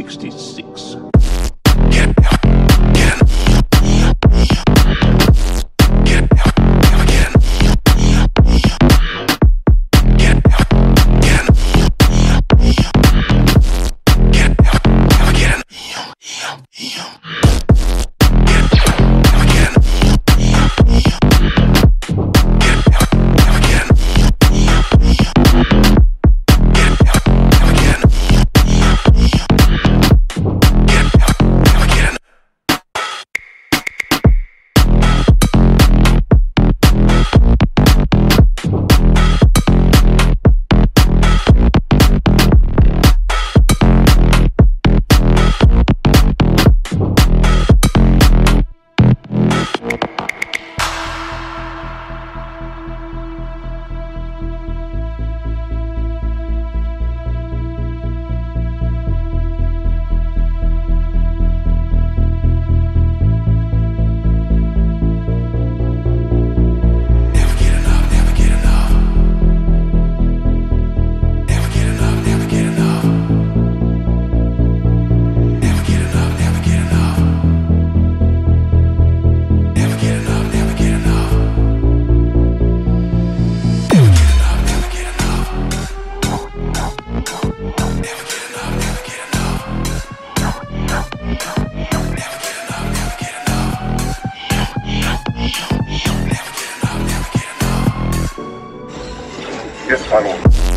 66. Yes, I know.